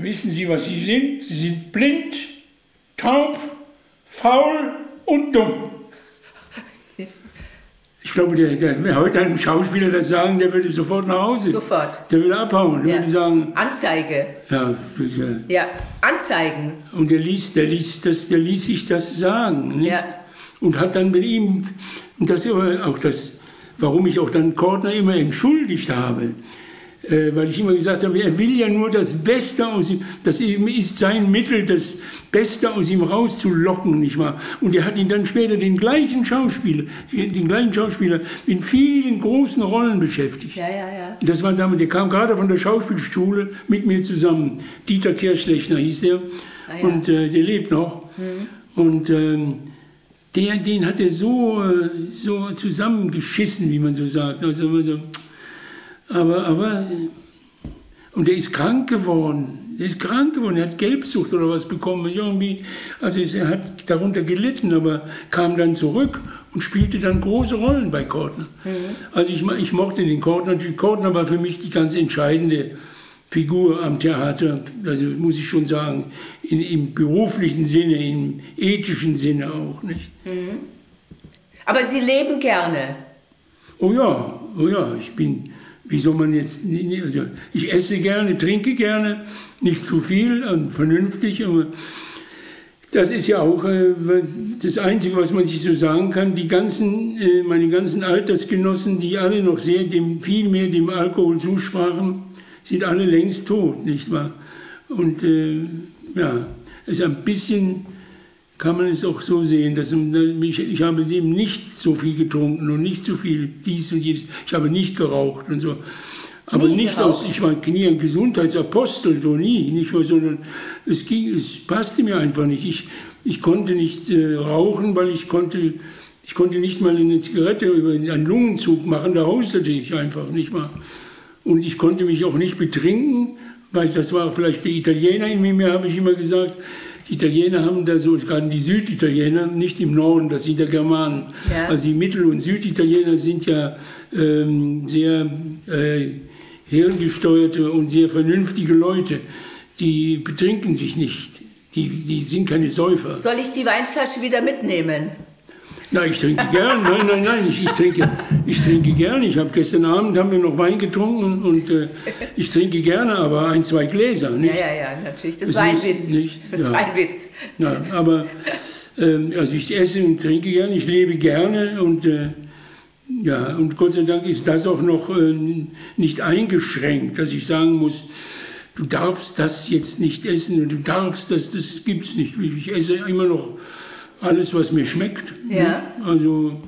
Wissen Sie, was Sie sind? Sie sind blind, taub, faul und dumm. Ich glaube, wenn heute einem Schauspieler das sagen, der würde sofort nach Hause. Sofort. Der würde abhauen. Der würde sagen, Anzeige. Ja, ja, anzeigen. Und der ließ sich das sagen. Nicht? Ja. Und hat dann mit ihm, und das auch das, warum ich auch dann Kortner immer entschuldigt habe, weil ich immer gesagt habe, er will ja nur das Beste aus ihm, das ist sein Mittel, das Beste aus ihm rauszulocken, nicht wahr? Und er hat ihn dann später, den gleichen Schauspieler in vielen großen Rollen beschäftigt. Ja, ja, ja. Das war damals, der kam gerade von der Schauspielschule mit mir zusammen. Dieter Kerschlechner hieß der, und der lebt noch. Mhm. Und den hat er so zusammengeschissen, wie man so sagt. Also, und er ist krank geworden. Er hat Gelbsucht oder was bekommen. Irgendwie, also er hat darunter gelitten, aber kam dann zurück und spielte dann große Rollen bei Kortner. Mhm. Also ich mochte den Kortner. Kortner war für mich die ganz entscheidende Figur am Theater. Also muss ich schon sagen, im beruflichen Sinne, im ethischen Sinne auch, nicht? Mhm. Aber Sie leben gerne? Oh ja, ich bin... Wie soll man jetzt, ich esse gerne, trinke gerne, nicht zu viel und vernünftig. Aber das ist ja auch das Einzige, was man sich so sagen kann. Meine ganzen Altersgenossen, die alle noch sehr viel mehr dem Alkohol zusprachen, sind alle längst tot, nicht wahr? Und ja, es ist ein bisschen, kann man es auch so sehen, dass ich habe eben nicht so viel getrunken und nicht so viel dies und jenes. Ich habe nicht geraucht und so. Aber nicht aus, ich war nie ein Gesundheitsapostel, so nie, nicht mehr, sondern es passte mir einfach nicht. Ich konnte nicht rauchen, weil ich konnte nicht mal eine Zigarette über einen Lungenzug machen, da hustete ich einfach nicht mal. Und ich konnte mich auch nicht betrinken, weil das war vielleicht der Italiener in mir, habe ich immer gesagt. Die Italiener haben da so, gerade die Süditaliener, nicht im Norden, das sind ja Germanen. Ja. Also die Mittel- und Süditaliener sind ja sehr hirngesteuerte und sehr vernünftige Leute. Die betrinken sich nicht, die sind keine Säufer. Soll ich die Weinflasche wieder mitnehmen? Na, ich trinke gern, nein, ich trinke gern. Gestern Abend haben wir noch Wein getrunken und ich trinke gerne, aber 1, 2 Gläser, nicht? Ja, ja, natürlich, das war ein Witz. Das war ein Witz. Na, aber also ich esse und trinke gerne, ich lebe gerne und ja, und Gott sei Dank ist das auch noch nicht eingeschränkt, dass ich sagen muss, du darfst das jetzt nicht essen und du darfst das gibt's nicht. Ich esse immer noch alles, was mir schmeckt. Ja. Also